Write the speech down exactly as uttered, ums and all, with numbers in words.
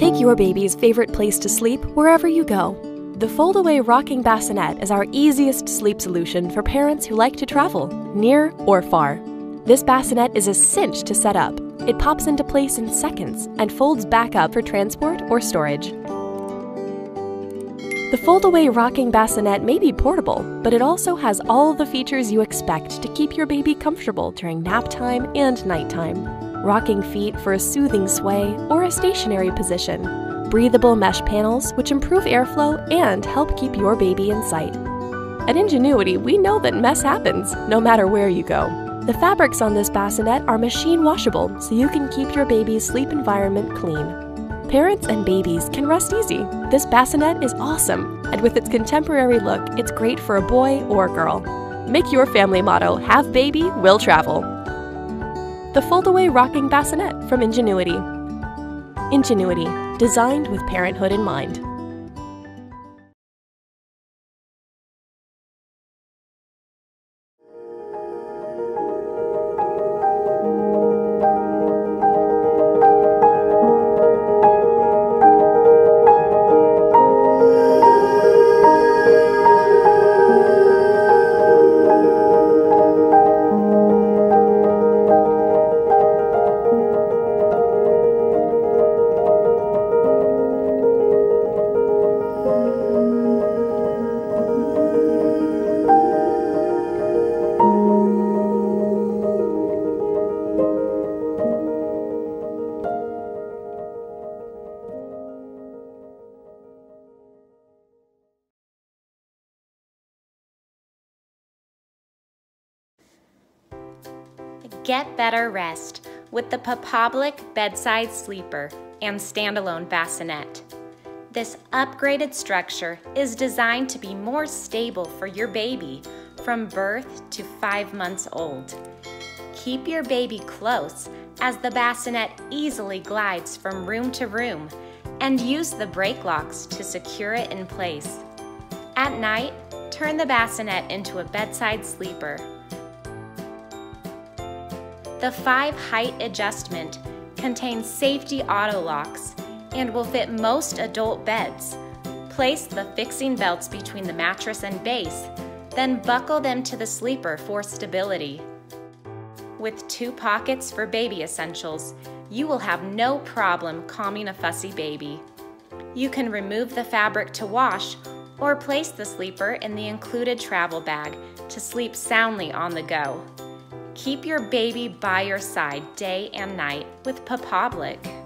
Take your baby's favorite place to sleep wherever you go. The FoldAway Rocking Bassinet is our easiest sleep solution for parents who like to travel, near or far. This bassinet is a cinch to set up. It pops into place in seconds and folds back up for transport or storage. The FoldAway Rocking Bassinet may be portable, but it also has all the features you expect to keep your baby comfortable during nap time and nighttime. Rocking feet for a soothing sway or a stationary position. Breathable mesh panels which improve airflow and help keep your baby in sight. At Ingenuity, we know that mess happens, no matter where you go. The fabrics on this bassinet are machine washable, so you can keep your baby's sleep environment clean. Parents and babies can rest easy. This bassinet is awesome, and with its contemporary look, it's great for a boy or girl. Make your family motto, "Have baby, will travel." The FoldAway Rocking Bassinet from Ingenuity. Ingenuity, designed with parenthood in mind. Get better rest with the Papablic bedside sleeper and standalone bassinet. This upgraded structure is designed to be more stable for your baby from birth to five months old. Keep your baby close as the bassinet easily glides from room to room, and use the brake locks to secure it in place. At night, turn the bassinet into a bedside sleeper. The five height adjustment contains safety auto locks and will fit most adult beds. Place the fixing belts between the mattress and base, then buckle them to the sleeper for stability. With two pockets for baby essentials, you will have no problem calming a fussy baby. You can remove the fabric to wash or place the sleeper in the included travel bag to sleep soundly on the go. Keep your baby by your side day and night with Papablic.